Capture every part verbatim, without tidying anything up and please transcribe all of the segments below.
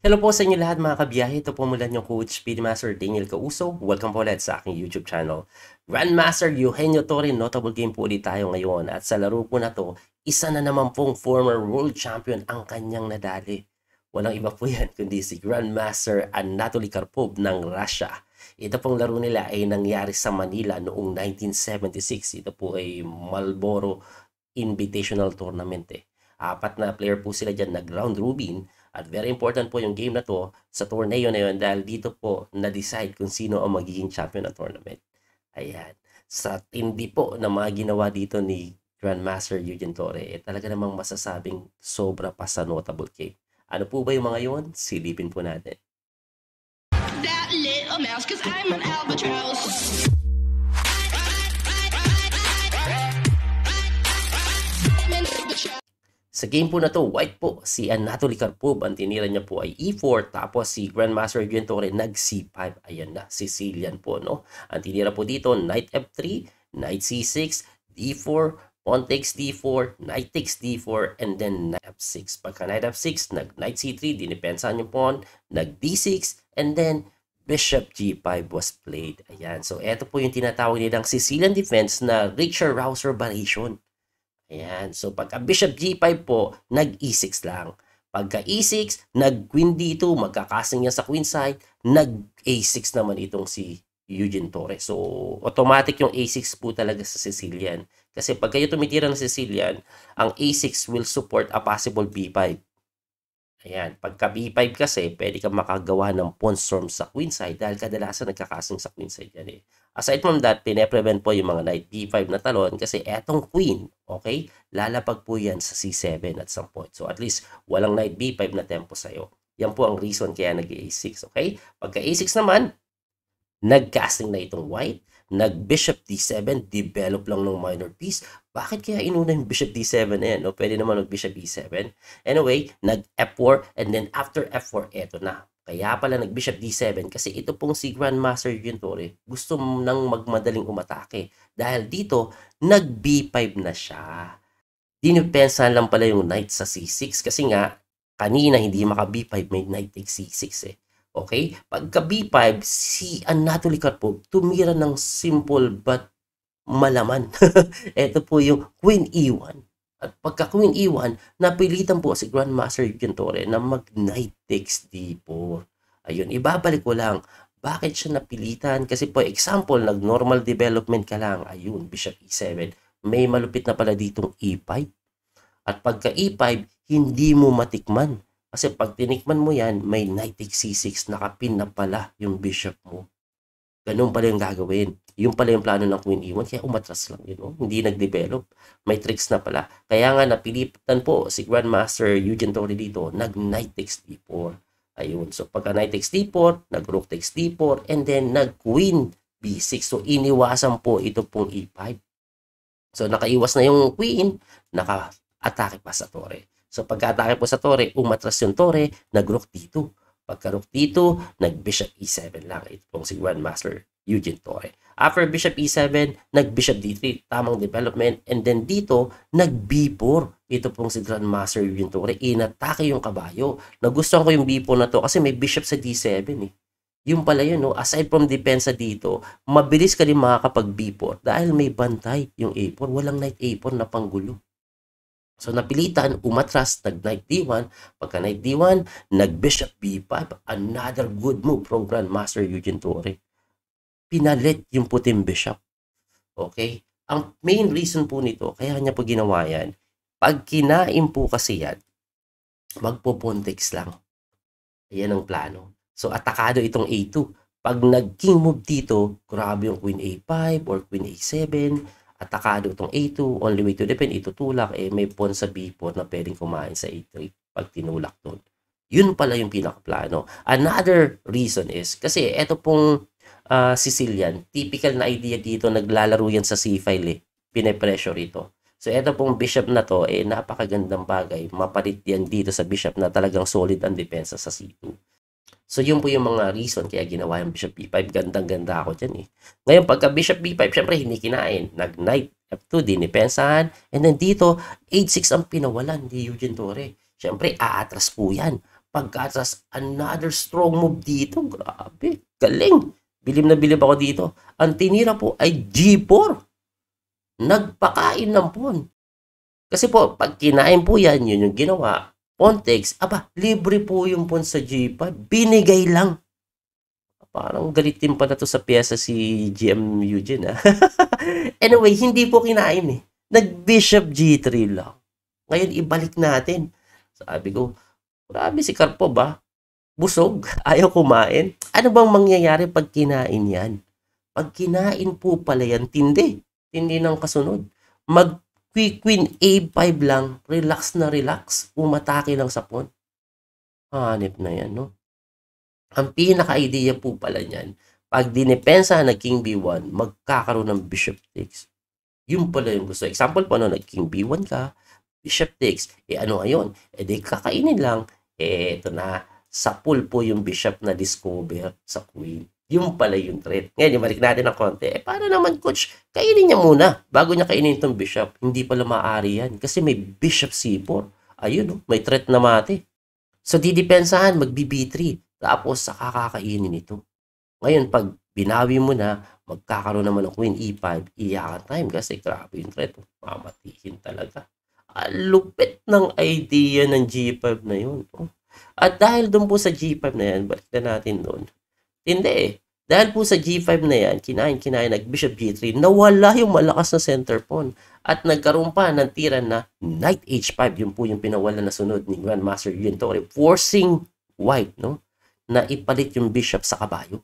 Hello po sa inyo lahat mga kabiyahe, ito po mula niyong coach Speedmaster Daniel Causo. Welcome po ulit sa aking YouTube channel. Grandmaster Eugenio Torre, notable game po ulit tayo ngayon. At sa laro po na to, isa na naman pong former world champion ang kanyang nadali. Walang iba po yan kundi si Grandmaster Anatoly Karpov ng Russia. Ito pong laro nila ay nangyari sa Manila noong nineteen seventy-six. Ito po ay Marlboro Invitational Tournament eh. Apat na player po sila dyan na round robin. At very important po yung game na to sa torneo na yun dahil dito po na-decide kung sino ang magiging champion ng tournament. Ayan. Sa tindi po na mga ginawa dito ni Grandmaster Eugene Torre, eh, talaga namang masasabing sobra pa sa notable game. Ano po ba yung mga yun? Silipin po natin. That little mouse, 'cause I'm an albatross. Sa game po na to, white po si Anatoly Karpov. Ang tinira niya po ay E four. Tapos si Grandmaster Eugene Torre nag C five. Ayan na, Sicilian po, no? Ang tinira po dito, Knight F three, Knight C six, D four, Pawn takes D four, Knight takes D four, and then Knight F six. Pagka Knight F six, nag Knight C three, dinipensahan yung pawn, nag D six, and then Bishop G five was played. Ayan, so eto po yung tinatawag nilang Sicilian defense na Richter-Rauzer variation. Ayan. So, pagka Bishop G five po, nag-E six lang. Pagka E six, nag-Queen D two, magkakasing niya sa Queen side, nag-A six naman itong si Eugene Torre. So, automatic yung A six po talaga sa Sicilian. Kasi pag kayo tumitira ng Sicilian, ang A six will support a possible B five. Ayan. Pagka B five kasi, pwede kang makagawa ng pawn storm sa Queen side dahil kadalasan nagkakasing sa Queen side yan eh. Aside from that, pine-prevent po yung mga knight B five na talon kasi etong queen, okay, lalapag po yan sa C seven at some point. So at least, walang knight B five na tempo sa'yo. Yan po ang reason kaya nag-A six, okay? Pagka A six naman, nag-casting na itong white, nag-bishop D seven, develop lang ng minor piece. Bakit kaya inuna yung bishop D seven na yan? No? Pwede naman mag-bishop D seven. Anyway, nag-F four and then after F four, eto na. Kaya pala nag-bishop D seven kasi ito pong si Grandmaster Eugene Torre gusto nang magmadaling umatake. Dahil dito, nag-B five na siya. Dinupensahan lang pala yung knight sa C six kasi nga, kanina hindi maka-B five, may knight takes C six eh. Okay? Pagka B five, si Anatoly Karpov tumira ng simple but malaman. Ito po yung Queen E one. At pagka Queen E one, napilitan po si Grandmaster Eugene Torre na mag Knight takes D four. Ayun, ibabalik ko lang. Bakit siya napilitan? Kasi po, example, nag-normal development ka lang. Ayun, Bishop E seven. May malupit na pala ditong E five. At pagka E five, hindi mo matikman. Kasi pag tinikman mo yan, may Knight takes C six. Nakapin na pala yung Bishop mo. Ganun pala yung gagawin. Yung pala yung plano ng Queen E one, kaya umatras lang yun. Oh. Hindi nag-develop. May tricks na pala. Kaya nga napilitan po si Grandmaster Eugene Torre dito, nag-Knight takes D four. Ayun. So pagka Knight takes D four, nag-Rook takes D four, and then nag-Queen B six. So iniwasan po ito pong E five. So nakaiwas na yung Queen, naka-atake pa sa Torre. So pagka-atake po sa Torre, umatras yung Torre, nag-Rook D two. Pagka-Rook D two, nag-Bishop E seven lang. Ito pong si Grandmaster Eugene Torre. After Bishop E seven, nag-Bishop D three, tamang development. And then dito, nag-B four. Ito pong si Grandmaster Eugene Torre. Inatake yung kabayo. Nagustuhan ko yung B four na to kasi may Bishop sa D seven eh. Yung pala yun, no? Aside from depensa dito, mabilis ka rin makakapag-B four dahil may bantay yung A four. Walang Knight A four na panggulo. So, napilitan, umatras, nag-Knight D one. Pagka Knight D one, nag-Bishop B five. Another good move from Grandmaster Eugene Torre. Pinalit yung puting bishop. Okay? Ang main reason po nito, kaya niya po ginawa yan, pag kinain po kasi yan, magpo-pontex lang. Ayan ang plano. So, atakado itong A two. Pag nag-king move dito, grabe yung Queen A five or Queen A seven, atakado itong A two, only way to defend, itutulak, eh, may pawn sa B four na pwedeng kumain sa A three pag tinulak doon. Yun pala yung pinakaplano. Another reason is, kasi eto pong Uh, Sicilian, typical na idea dito, naglalaro yan sa C-file eh. Pine-pressure ito. So, eto pong bishop na to, eh, napakagandang bagay. Mapalit yan dito sa bishop na talagang solid ang depensa sa C two. So, yun po yung mga reason kaya ginawa yung bishop B five. Gandang-ganda ako dyan eh. Ngayon, pagka bishop B five, syempre hindi kinain. Nag-knight F two, dinipensahan. And then dito, H six ang pinawalan ni Eugene Torre. Syempre, aatras po yan. pagkatas, another strong move dito. Grabe, galing. Bilib na bilib ako dito. Ang tinira po ay G four. Nagpakain ng pawn. Kasi po, pag kinain po yan, yun yung ginawa. Pawn takes, aba, libre po yung pawn sa G five. Binigay lang. Parang galitin pa na to sa piyesa si G M Eugene. Anyway, hindi po kinain eh. Nag-bishop G three lang. Ngayon, ibalik natin. Sabi ko, grabe si Karpov ba? Busog, ayaw kumain. Ano bang mangyayari pag kinain yan? Pag kinain po pala yan, tindi. Tindi ng kasunod. Mag-queen A five lang, relax na relax. Umatake lang sa pawn. Hanip na yan, no? Ang pinaka-idea po pala niyan, pag dinepensa na king B one, magkakaroon ng bishop takes. Yun pala yung gusto. Example po, no, nag-king B one ka, bishop takes. E ano ayon? E di kakainin lang. E ito na, sa pool po yung bishop na discover sa queen. Yun pala yung threat. Ngayon, yung balik natin ng konti. E para naman, coach, kainin niya muna bago niya kainin itong bishop. Hindi pala maaari yan kasi may bishop C four. Ayun, no? May threat na mati. So, didepensahan, mag-B three. Tapos, saka kakainin ito. Ngayon, pag binawi mo na, magkakaroon naman ng queen E five, iyakan time kasi grabe yung threat. Mamatihin talaga. Ah, lupit ng idea ng G five na yun. Oh. At dahil doon po sa G five na yan, balik na natin doon. Hindi eh. Dahil po sa G five na yan, kinain-kinain, nag-bishop G three, nawala yung malakas na center pawn. At nagkaroon pa ng tira na knight H five. Yun po yung pinawala na sunod ni Grandmaster Eugene Torre. Forcing white, no? Na ipalit yung bishop sa kabayo.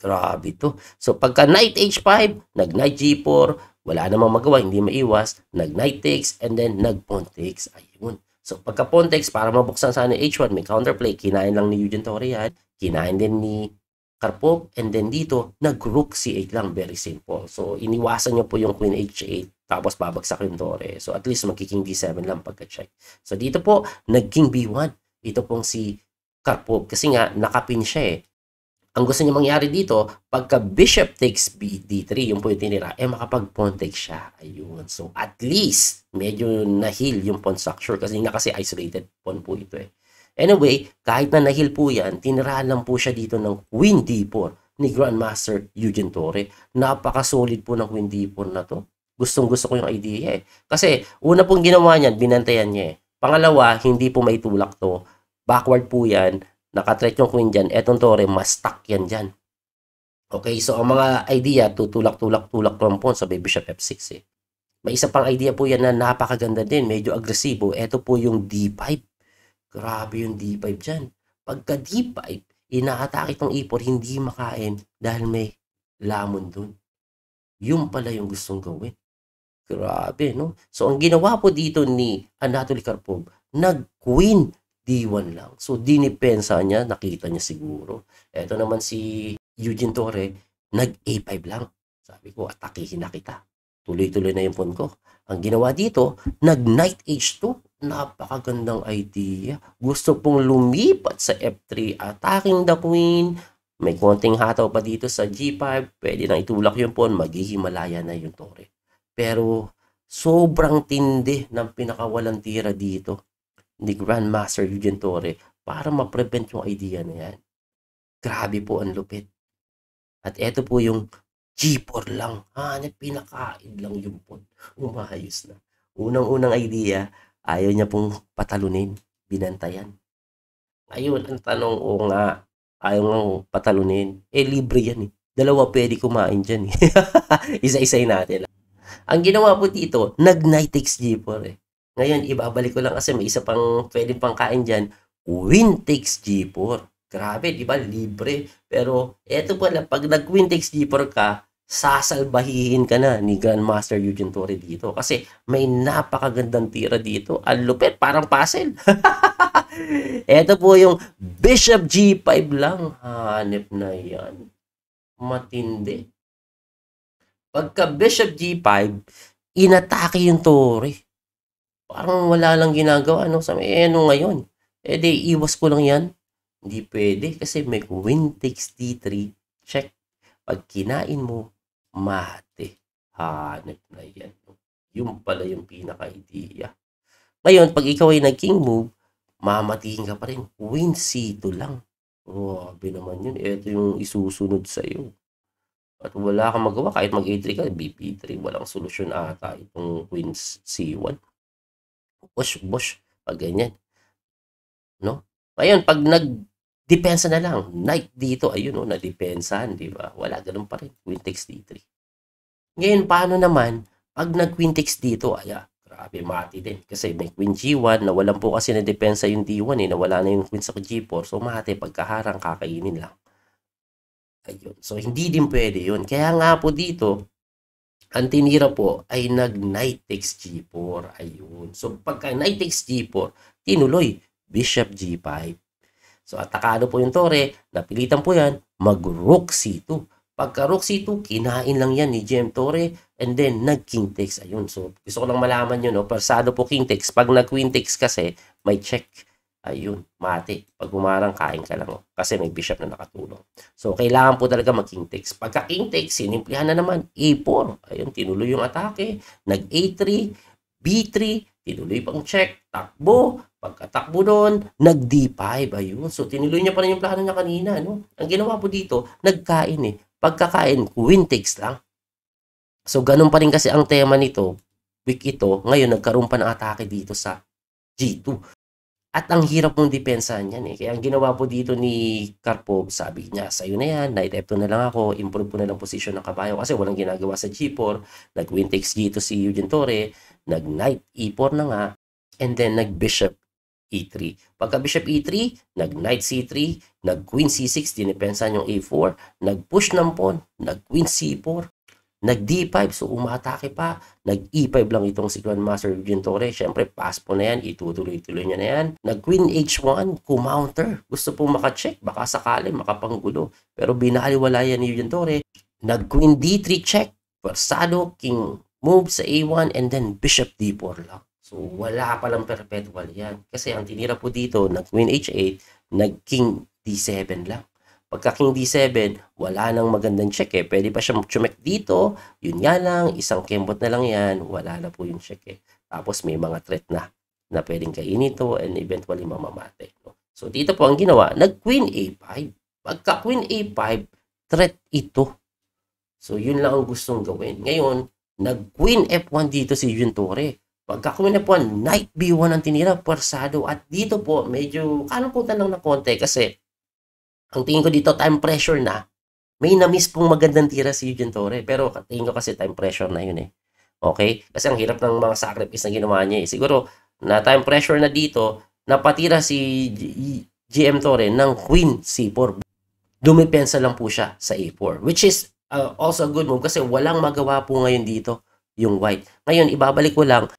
Grabe to. So, pagka knight H five, nag-knight G four, wala namang magawa, hindi maiwas, nag-knight takes, and then nag-pawn takes. Ayun. So, pagka pawn takes, para mabuksan sana H one, may counterplay, kinain lang ni Eugene Torre yan, kinain din ni Karpov, and then dito, nag-rook C eight lang, very simple. So, iniwasan niya po yung queen H eight, tapos babagsak yung Torre. So, at least magki-king B seven lang pagka-check. So, dito po, nag-king B one. Ito pong si Karpov, kasi nga, nakapin siya eh. Ang gusto niya mangyari dito, pagka bishop takes B D three, yung po yung tinira, eh makapag-pawn take siya. Ayun. So, at least, medyo na-heal yung pawn structure kasi nga kasi isolated pawn po ito eh. Anyway, kahit na na-heal po yan, tiniraan lang po siya dito ng queen D four ni Grandmaster Eugene Torre. Napaka-solid po ng queen D four na to. Gustong-gusto ko yung idea eh. Kasi, una pong ginawa niyan, binantayan niya eh. Pangalawa, hindi po may tulak to. Backward po yan, nakatret yung queen dyan, etong Torre, mas stuck yan dyan. Okay, so ang mga idea, tutulak-tulak-tulak ng pawn sa bishop F six eh. May isa pang idea po yan na napakaganda din, medyo agresibo. Eto po yung D five. Grabe yung D five dyan. Pagka D five, inaatake itong E four, hindi makain dahil may lamon dun. Yun pala yung gustong gawin. Grabe, no? So ang ginawa po dito ni Anatoly Karpov, nag-queen D one lang. So, dinipensa niya, nakita niya siguro. Eto naman si Eugene Torre, nag-A five lang. Sabi ko, atakihin na kita. Tuloy-tuloy na yung pawn ko. Ang ginawa dito, nag-knight H two. Napakagandang idea. Gusto pong lumipat sa F three, attacking the queen. May konting hataw pa dito sa G five. Pwede nang itulak yung pawn, maghihimalaya na yung Torre. Pero, sobrang tindi ng pinakawalang tira dito ni Grandmaster Eugene Torre para ma-prevent yung idea na yan. Grabe po ang lupit. At eto po yung G four lang. Hanip, pinakain lang yung pawn. Umayos na. Unang-unang idea, ayaw niya pong patalunin. Binantayan. Ayun, ang tanong, o nga, ayaw nga patalunin. Eh, libre yan eh. Dalawa pwede kumain dyan eh. Isa-isay natin. Ang ginawa po dito, nag-knight takes G four eh. Ngayon, ibabalik ko lang kasi may isa pang pwedeng pangkain dyan. Queen takes G four. Grabe, di ba? Libre. Pero, eto pala, pag nag-queen takes G four ka, sasalbahihin ka na ni Grandmaster Eugene Torre dito. Kasi, may napakagandang tira dito. Ang lupit, parang puzzle. Eto po yung bishop G five lang. Hanip na yan. Matindi. Pagka bishop G five, inatake yung Torre. Parang wala lang ginagawa. Ano, sabi, eh, ano ngayon? Eh, di, iwas ko lang yan. Hindi pwede. Kasi may queen takes D three. Check. Pag kinain mo, mate. Hanap na yan. Yung pala yung pinaka-idea. Ngayon, pag ikaw ay nag-king move, mamatiin ka pa rin. Win C two lang. Grabe naman yun. Ito yung isusunod sa'yo. At wala kang magawa. Kahit mag-A three ka, B P three. Walang solusyon ata itong Queen C one. Bosh, bosh. Pag ganyan. No? Ngayon, pag nag-depensa na lang, knight dito, ayun o, na-depensahan, di ba? Wala, ganun pa rin. Queen takes D three. Ngayon, paano naman, pag nag-queen takes dito, aya, grabe, mati din. Kasi may queen G one, nawalan po kasi na-depensa yung D one eh. Nawala na yung queen sa G four. So, mati, pagkaharang, kakainin lang. Ayun. So, hindi din pwede yun. Kaya nga po dito, ang tinira po ay nag-knight takes G four. Ayun. So, pagka knight takes G four, tinuloy, bishop G five. So, atakado po yung Torre. Napilitan po yan, mag-rook C two. Pagka rook C two, kinain lang yan ni G M Torre, and then nag-king takes. Ayun, so gusto ko lang malaman yun, no? Pasado po king takes. Pag nag-queen takes kasi, may check. Ayun, mate. Pag umarang, kain ka lang. Oh. Kasi may bishop na nakatulong. So, kailangan po talaga mag-king takes. Pagka king takes, sinimplihan na naman, A four. Ayun, tinuloy yung atake. Nag-A three, B three, tinuloy pang check, takbo. Pagkatakbo doon, nag-D five. Ayun, so tinuloy niya pa rin yung plano niya kanina. No? Ang ginawa po dito, nagkain eh. Pagkakain, queen takes lang. So, ganun pa rin kasi ang tema nito, week ito, ngayon nagkaroon pa ng atake dito sa G two. At ang hirap mong depensahan yan eh. Kaya ang ginawa po dito ni Karpov, sabi niya, sa'yo na yan, knight F two na lang ako, improve po na lang position ng kabayo kasi walang ginagawa sa G four, nag-queen takes G two si Eugene Torre, nag-knight E four na nga, and then nag-bishop E three. Pagka bishop E three, nag-knight C three, nag-queen C six, dinepensahan yung A four, nag-push ng pawn, nag-queen C four, nag-D five, so umatake pa, nag-E five lang itong si Grandmaster Eugene Torre. Siyempre, pass po na yan, itutuloy-tuloy niya na yan. Nag-queen H one, kumounter, gusto po makacheck, baka sakali, makapanggulo. Pero binaliwala yan ni Eugene Torre. Nag-queen D three check, versado, king move sa A one, and then bishop D four lang. So, wala pa lang perpetual yan. Kasi ang tinira po dito, nag-queen H eight, nag-king D seven lang. Pagka king D seven, wala nang magandang check eh. Pwede pa siya mag-chumek dito. Yun nga lang, isang kembot na lang yan. Wala na po yung check eh. Tapos may mga threat na na pwedeng kainin ito and eventually mamamatay. No? So, dito po ang ginawa, nag-queen A five. Pagka queen A five, threat ito. So, yun lang ang gustong gawin. Ngayon, nag-queen F one dito si Eugene Torre. Pagkakuin na po, knight B one ang tinira, pwersado. At dito po, medyo kalungkutan lang na konti kasi ang tingin ko dito, time pressure na. May na-miss pong magandang tira si Eugene Torre. Pero tingin ko kasi time pressure na yun eh. Okay? Kasi ang hirap ng mga sacrifice na ginawa niya eh. Siguro, na time pressure na dito, napatira si G M Torre ng queen C four. Dumipensa lang po siya sa A four. Which is uh, also a good move kasi walang magawa po ngayon dito yung white. Ngayon, ibabalik ko lang.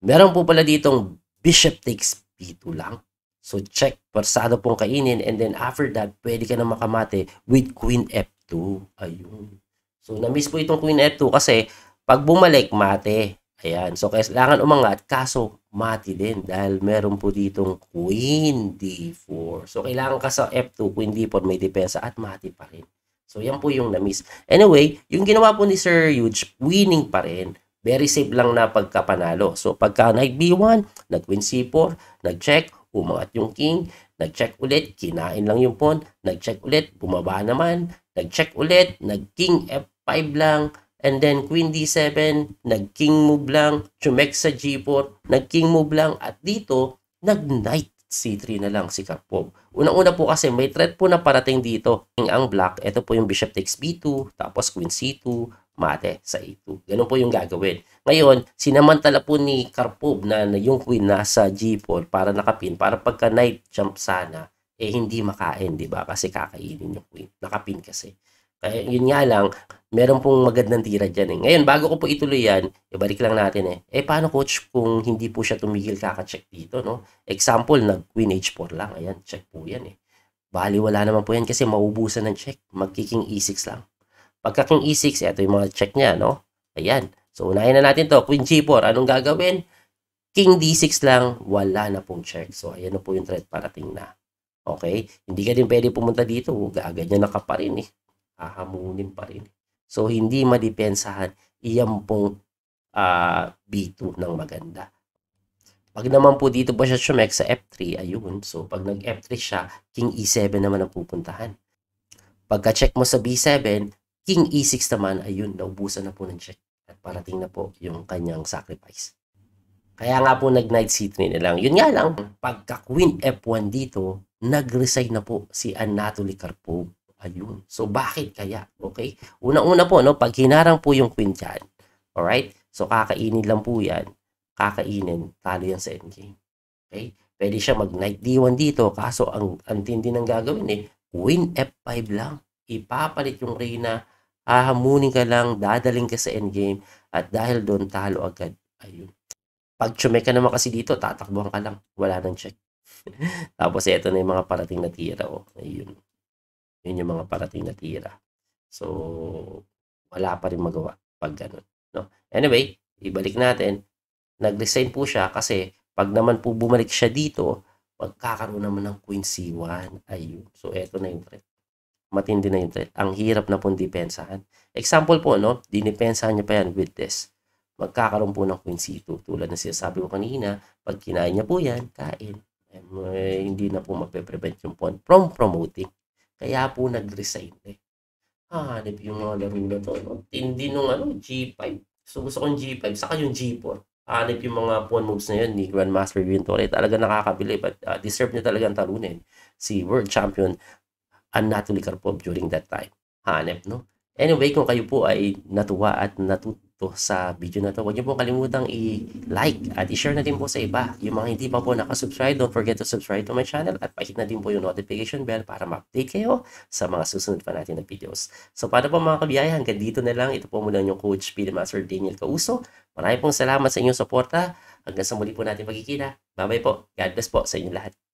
Meron po pala ditong bishop takes B two lang. So, check. Parsado pong kainin. And then, after that, pwede ka na makamate with queen F two. Ayun. So, na-miss po itong queen F two kasi pag bumalik, mate. Ayan. So, kailangan umangat. Kaso, mati din. Dahil meron po ditong queen D four. So, kailangan ka sa F two, queen D four, may depensa at mati pa rin. So, yan po yung na-miss. Anyway, yung ginawa po ni Sir Huge, winning pa rin. Very safe lang na pagkapanalo. So, pagka knight B one, nag-queen C four, nag-check, umangat yung king, nag-check ulit, kinain lang yung pawn, nag-check ulit, bumaba naman, nag-check ulit, nag-king F five lang, and then queen D seven, nag-king move lang, chumek sa G four, nag-king move lang, at dito, nag-knight C three na lang si Karpov. Unang-una po kasi, may threat po na parating dito. Ang black, ito po yung bishop takes B two, tapos queen C two, mate sa A two. Ganun po yung gagawin. Ngayon, sinamantala po ni Karpov na yung queen nasa G four para nakapin, para pagka knight jump sana, eh hindi makain, di ba? Kasi kakainin yung queen. Nakapin kasi. Kaya yun nga lang, meron pong magandang tira dyan eh. Ngayon, bago ko po ituloy yan, ibalik lang natin eh. Eh, paano coach kung hindi po siya tumigil kaka-check dito, no? Example, nag-queen H four lang. Ayan, check po yan eh. Bali, wala naman po yan kasi maubusan ng check. Magkiking E six lang. Pagka king E six, ito yung mga check niya, no? Ayan. So, unahin na natin to. Queen G four, anong gagawin? King D six lang, wala na pong check. So, ayan na po yung threat parating na. Okay? Hindi ka din pwede pumunta dito. Agad niya naka pa rin, eh. Ahamunin pa rin. So, hindi madepensahan. Iyan pong uh, B two ng maganda. Pag naman po dito po siya sumek sa F three, ayun. So, pag nag-F three siya, King E seven naman ang pupuntahan. Pagka-check mo sa B seven, King E six naman, ayun, naubusan na po ng check. At parating na po yung kanyang sacrifice. Kaya nga po nag-Knight C three na lang. Yun nga lang, pagka-Queen F one dito, nag-resign na po si Anatoly Karpov. Ayun. So, bakit kaya? Okay? Una-una po, no, pag hinarang po yung Queen dyan, alright? So, kakainin lang po yan. Kakainin, talo yan sa endgame. Okay? Pwede siya mag-Knight D one dito, kaso ang, ang tindi ng gagawin eh, Queen F five lang. Ipapalit yung reyna, hahamunin ka lang, dadaling ka sa endgame, at dahil doon, talo agad. Ayun. Pag tsume ka naman kasi dito, tatakbuhan ka lang. Wala nang check. Tapos, eto na yung mga parating na tira. Oh. Ayun. Yun yung mga parating na tira. So, wala pa rin magawa pag ganun. No? Anyway, ibalik natin. Nag-resign po siya kasi pag naman po bumalik siya dito, magkakaroon naman ng Queen C one. Ayun. So, eto na yung threat. Matindi na yung threat. Ang hirap na pong depensahan. Example po, no? Dinepensahan niya pa yan with this. Magkakaroon po ng Queen C two. Tulad na sinasabi ko kanina, pag kinain niya po yan, kain. Eh, hindi na po magpe-prevent yung pawn from promoting. Kaya po nag-resign eh. Ah, hanap yung mga laro na to. No? Tindi nung ano, G five. So, gusto kong G five. Saka yung G four. Hanap yung mga pawn moves na yun ni Grandmaster Eugene Torre. Talaga nakakabili. But uh, deserve niya talagang talunin si World Champion Anatoly Karpov during that time. Hanap, no? Anyway, kung kayo po ay natuwa at natuto sa video na to, huwag niyo po kalimutang i-like at i-share na din po sa iba. Yung mga hindi pa po nakasubscribe, don't forget to subscribe to my channel at pakit na din po yung notification bell para ma-update kayo sa mga susunod pa natin na videos. So, para po mga kabiyaya, hanggang dito na lang. Ito po muna yung Coach Master Daniel Causo. Maraming pong salamat sa inyong suporta. Hanggang sa muli po natin pagkikita. Bye-bye po. God bless po sa inyong lahat.